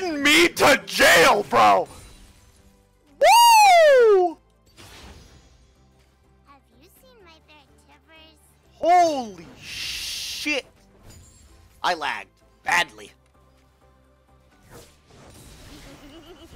didn't mean to jail, bro! Woo! Have you seen my back covers? Holy shit! I lagged badly.